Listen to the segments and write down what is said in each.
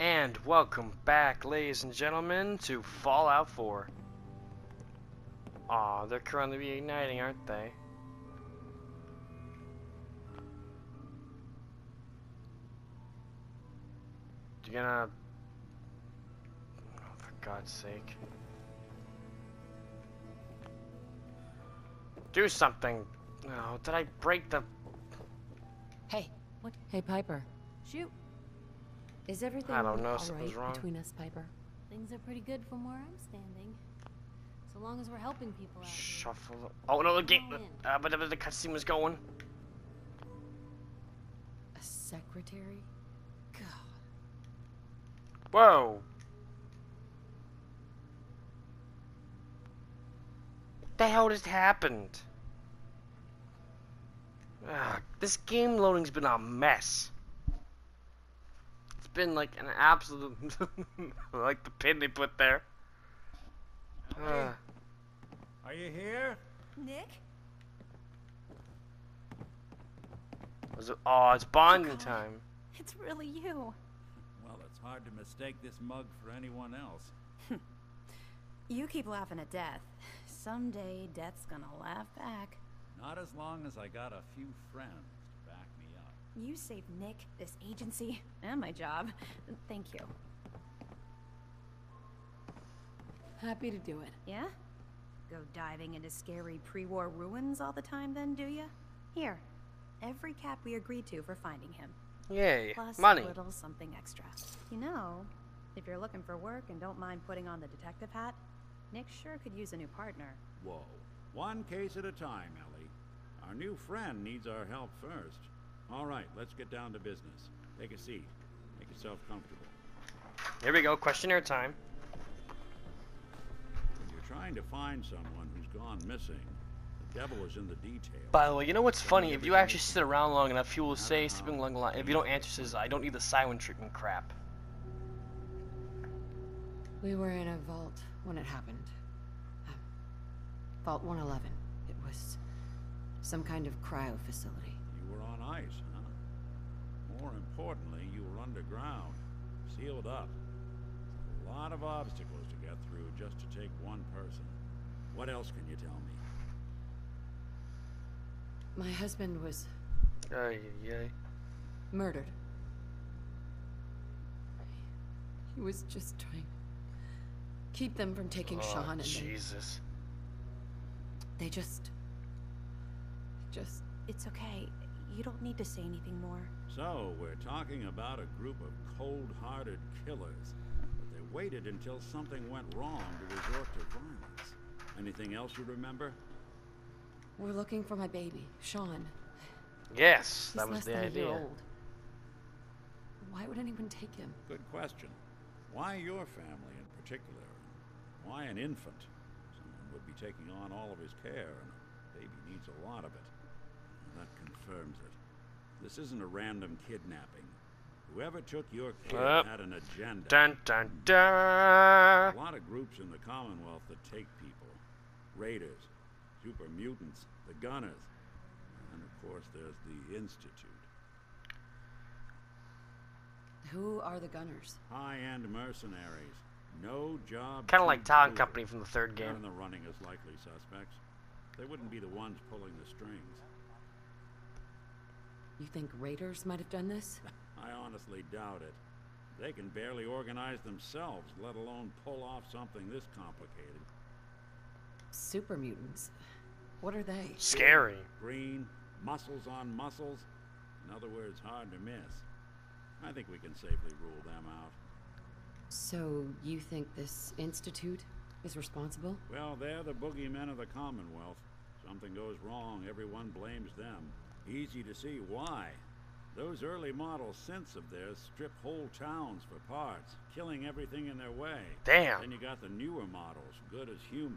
And welcome back, ladies and gentlemen, to Fallout 4. Aw, they're currently reigniting, aren't they? You're gonna... Oh, for God's sake. Do something! Oh, did I break the... Hey, what? Hey, Piper. Shoot. Is everything all right between us, Piper? Things are pretty good from where I'm standing. So long as we're helping people out. Shuffle. Oh no, the game. But the cutscene was going. A secretary? God. Whoa. What the hell just happened? This game loading's been a mess. It's been like an absolute like the pin they put there. Are you here? Nick? Was it, oh, it's bonding time. It's really you. Well, it's hard to mistake this mug for anyone else. You keep laughing at death. Someday death's gonna laugh back. Not as long as I got a few friends to back me up. You saved Nick, this agency, and my job. Thank you. Happy to do it. Yeah? Go diving into scary pre-war ruins all the time then, do you? Here. Every cap we agreed to for finding him. Yay. Plus money. A little something extra. You know, if you're looking for work and don't mind putting on the detective hat, Nick sure could use a new partner. Whoa. One case at a time, Ellie. Our new friend needs our help first. All right, let's get down to business. Take a seat. Make yourself comfortable. Here we go, questionnaire time. When you're trying to find someone who's gone missing, the devil is in the details. By the way, you know what's funny? If you actually sit around long enough, he will say something along the line. If you don't answer, says, I don't need the silent treatment crap. We were in a vault when it happened. Vault 111. It was some kind of cryo facility. You were on ice, huh? More importantly, you were underground, sealed up. A lot of obstacles to get through just to take one person. What else can you tell me? My husband was murdered. He was just trying to keep them from taking Shaun and Jesus. They just... It's okay. You don't need to say anything more. So, we're talking about a group of cold-hearted killers. But they waited until something went wrong to resort to violence. Anything else you remember? We're looking for my baby, Shaun. Yes, that was the idea. He's less than a year old. Why would anyone take him? Good question. Why your family in particular? Why an infant? Would be taking on all of his care, and the baby needs a lot of it. And that confirms it. This isn't a random kidnapping. Whoever took your kid had an agenda. Dun, dun, dun. A lot of groups in the Commonwealth that take people. Raiders, Super Mutants, the Gunners, and of course there's the Institute. Who are the Gunners? High-end mercenaries. No job. Kind of like Talon Company from the third game. They're in the running as likely suspects. They wouldn't be the ones pulling the strings. You think raiders might have done this? I honestly doubt it. They can barely organize themselves, let alone pull off something this complicated. Super mutants. What are they? Scary. Green, muscles on muscles. In other words, hard to miss. I think we can safely rule them out. So, you think this Institute is responsible? Well, they're the boogeymen of the Commonwealth. Something goes wrong, everyone blames them. Easy to see why. Those early model synths of theirs strip whole towns for parts, killing everything in their way. Damn! Then you got the newer models, good as human,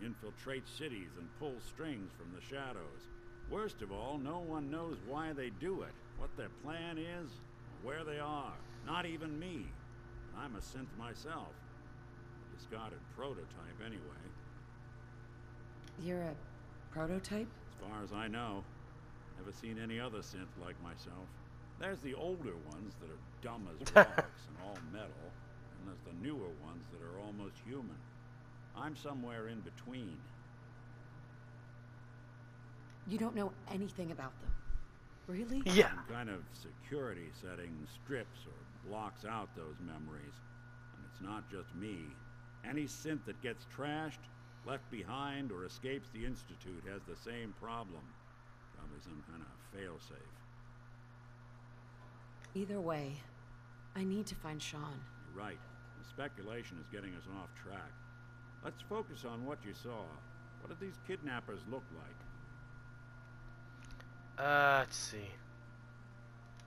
that infiltrate cities and pull strings from the shadows. Worst of all, no one knows why they do it, what their plan is, where they are. Not even me. I'm a synth myself. Discarded prototype, anyway. You're a prototype? As far as I know. Never seen any other synth like myself. There's the older ones that are dumb as rocks and all metal, and there's the newer ones that are almost human. I'm somewhere in between. You don't know anything about them, really? Yeah. Some kind of security setting strips or blocks out those memories. And it's not just me. Any synth that gets trashed, left behind, or escapes the Institute has the same problem. Probably some kind of failsafe. Either way, I need to find Shaun. You're right. The speculation is getting us off track. Let's focus on what you saw. What did these kidnappers look like? Let's see.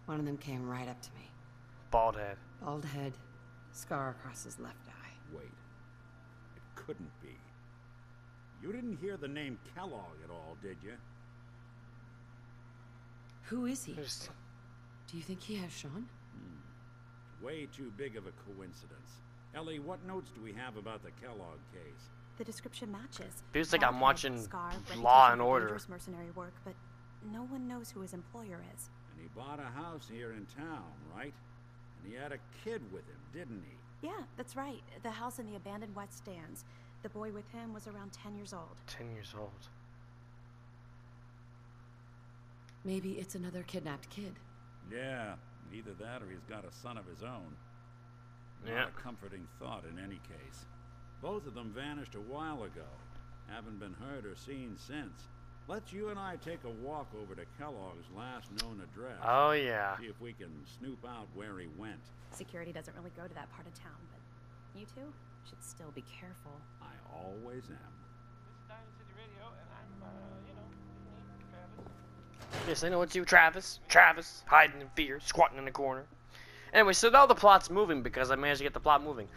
One of them came right up to me. Bald head. Bald head. Scar across his left eye. Wait. It couldn't be. You didn't hear the name Kellogg at all, did you? Who is he? Do you think he has Shaun? Way too big of a coincidence. Ellie, what notes do we have about the Kellogg case? The description matches. Feels like I'm watching Scar, Law and Order. Mercenary work, but no one knows who his employer is. And he bought a house here in town, right? And he had a kid with him, didn't he? Yeah, that's right. The house in the abandoned wet stands. The boy with him was around 10 years old. 10 years old. Maybe it's another kidnapped kid. Yeah, either that or he's got a son of his own. Not a comforting thought in any case. Both of them vanished a while ago. Haven't been heard or seen since. Let's you and I take a walk over to Kellogg's last known address. Oh, yeah. See if we can snoop out where he went. Security doesn't really go to that part of town, but you two should still be careful. I always am. This is Diamond City Radio, and I'm, you know, Travis. Yes, I know it's you, Travis. Travis, hiding in fear, squatting in the corner. Anyway, so now the plot's moving because I managed to get the plot moving.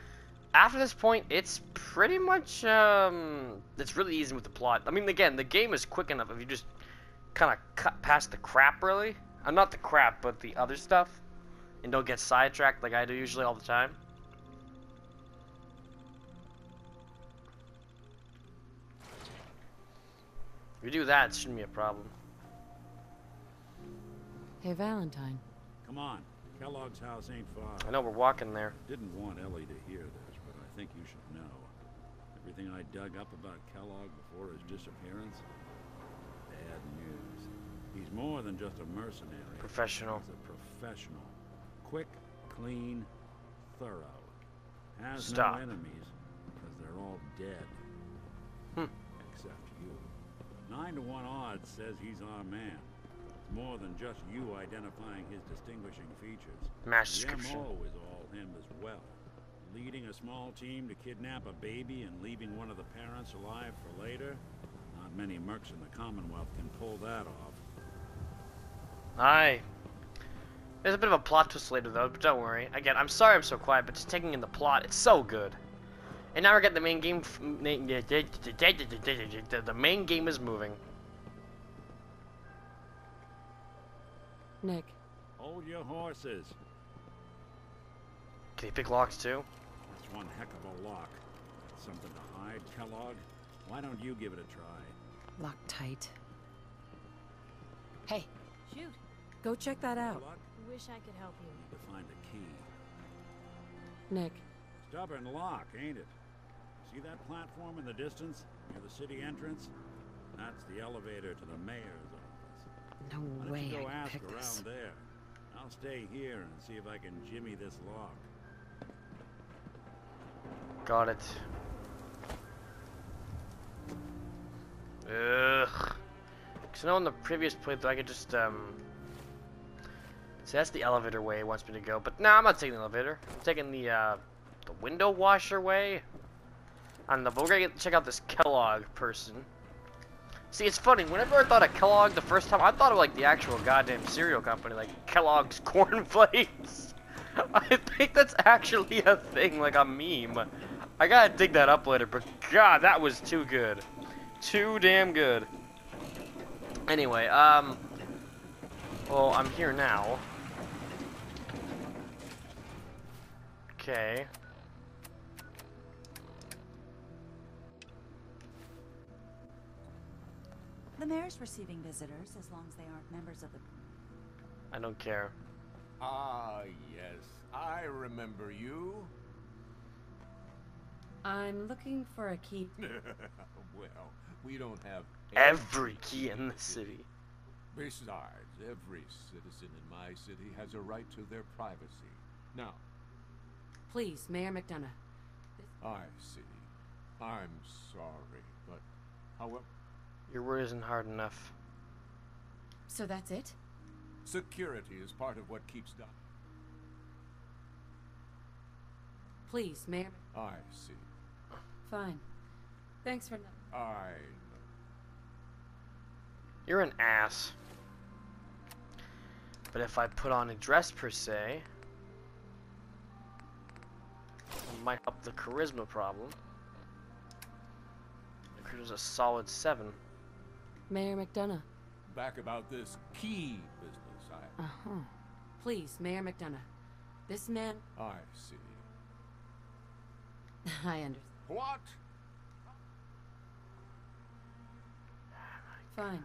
After this point, it's pretty much, it's really easy with the plot. I mean, again, the game is quick enough if you just kind of cut past the crap, really. Not the crap, but the other stuff. And don't get sidetracked like I do usually all the time. If you do that, it shouldn't be a problem. Hey, Valentine. Come on. Kellogg's house ain't far. I know we're walking there. Didn't want Ellie to hear this, but I think you should know. Everything I dug up about Kellogg before his disappearance, bad news. He's more than just a mercenary. Professional. He's a professional. Quick, clean, thorough. Has no enemies, because they're all dead. Except you. 9-to-1 odds says he's our man. More than just you identifying his distinguishing features. Mass description. The MO is all him as well. Leading a small team to kidnap a baby and leaving one of the parents alive for later. Not many mercs in the Commonwealth can pull that off. Aye. There's a bit of a plot twist later though, but don't worry. Again, I'm sorry I'm so quiet, but just taking in the plot, it's so good. And now we're getting the main game. The main game is moving. Nick. Hold your horses. Can you pick locks too? That's one heck of a lock. That's something to hide, Kellogg. Why don't you give it a try? Locked tight. Hey. Shoot. Go check that out. Wish I could help you. Need to find the key. Nick. Stubborn lock, ain't it? See that platform in the distance? Near the city entrance? That's the elevator to the mayor's. No way I can pick this. There. I'll stay here and see if I can jimmy this lock. Got it. Ugh. So now in the previous playthrough, I could just So that's the elevator way it wants me to go. But nah, I'm not taking the elevator. I'm taking the window washer way. We're gonna check out this Kellogg person. See, it's funny, whenever I thought of Kellogg the first time, I thought of, like, the actual goddamn cereal company, like, Kellogg's Cornflakes. I think that's actually a thing, like a meme. I gotta dig that up later, but god, that was too good. Too damn good. Anyway, well, I'm here now. Okay. The mayor's receiving visitors as long as they aren't members of the... I don't care. Ah, yes. I remember you. I'm looking for a key. Well, we don't have every key in the city. Besides, every citizen in my city has a right to their privacy. Now. Please, Mayor McDonough. I see. I'm sorry, but however... Your word isn't hard enough. So that's it? Security is part of what keeps done. Please, Mayor... I see. Fine. Thanks for... I know. You're an ass. But if I put on a dress, per se... it might help the charisma problem. It was a solid 7. Mayor McDonough. Back about this key business, I... Uh-huh. Please, Mayor McDonough. This man... I see. I understand. What? Fine.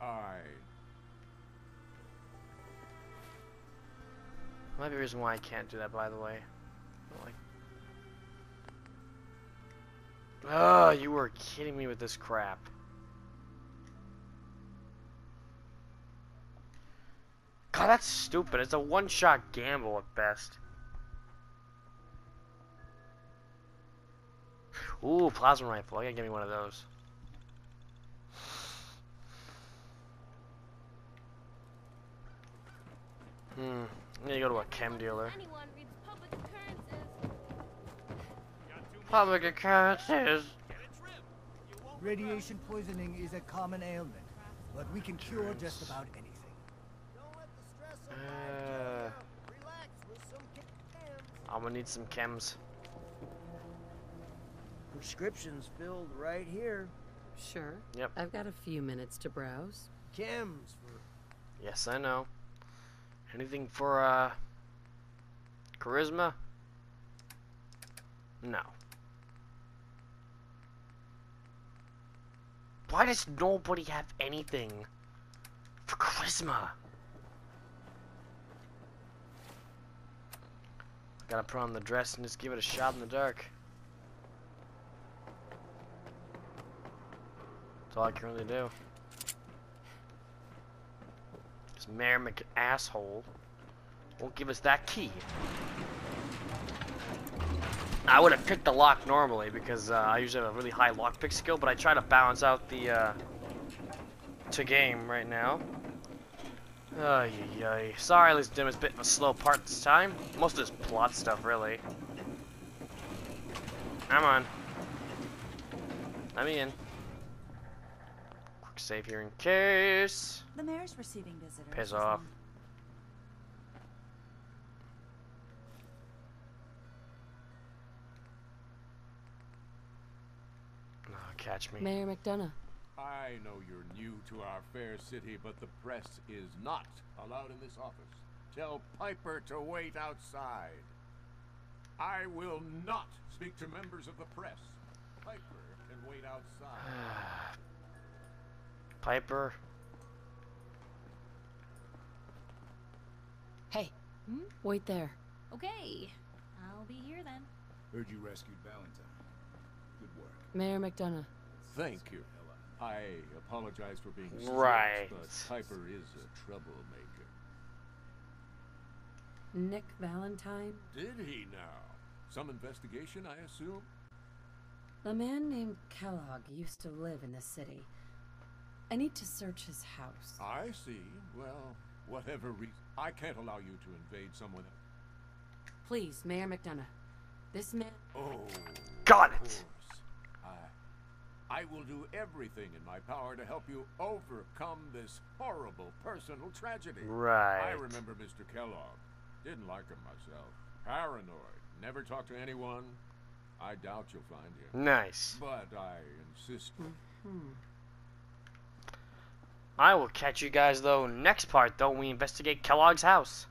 I... might be a reason why I can't do that, by the way. Like... oh, you were kidding me with this crap. God, that's stupid. It's a one-shot gamble at best. Ooh, plasma rifle. I gotta give me one of those. Hmm. I need to go to a chem dealer. Public occurrences. Radiation poisoning is a common ailment, but we can cure just about anything. I'm gonna need some chems. Prescriptions filled right here. Sure. Yep. I've got a few minutes to browse. Chems for... yes, I know. Anything for charisma? No. Why does nobody have anything for charisma? Gotta put on the dress and just give it a shot in the dark. That's all I can really do. This Mayor McAsshole won't give us that key. I would have picked the lock normally because I usually have a really high lockpick skill, but I try to balance out the to game right now. Ay yi. Sorry, at least Dim is a bit of a slow part this time. Most of this plot stuff, really. Come on. Let me in. Quick save here in case. The mayor's receiving visitors. Piss off. Catch me. Mayor McDonough. I know you're new to our fair city, but the press is not allowed in this office. Tell Piper to wait outside. I will not speak to members of the press. Piper can wait outside. Piper. Hey. Hmm? Wait there. Okay. I'll be here then. Heard you rescued Valentine. Good work. Mayor McDonough. Thank you. I apologize for being so right. But Piper is a troublemaker. Nick Valentine? Did he now? Some investigation, I assume? A man named Kellogg used to live in the city. I need to search his house. I see. Well, whatever reason. I can't allow you to invade someone else. Please, Mayor McDonough. This man... oh. Got it! I will do everything in my power to help you overcome this horrible personal tragedy. Right. I remember Mr. Kellogg. Didn't like him myself. Paranoid. Never talked to anyone. I doubt you'll find him. Nice. But I insist. Mm-hmm. I will catch you guys, though, next part, though, we investigate Kellogg's house.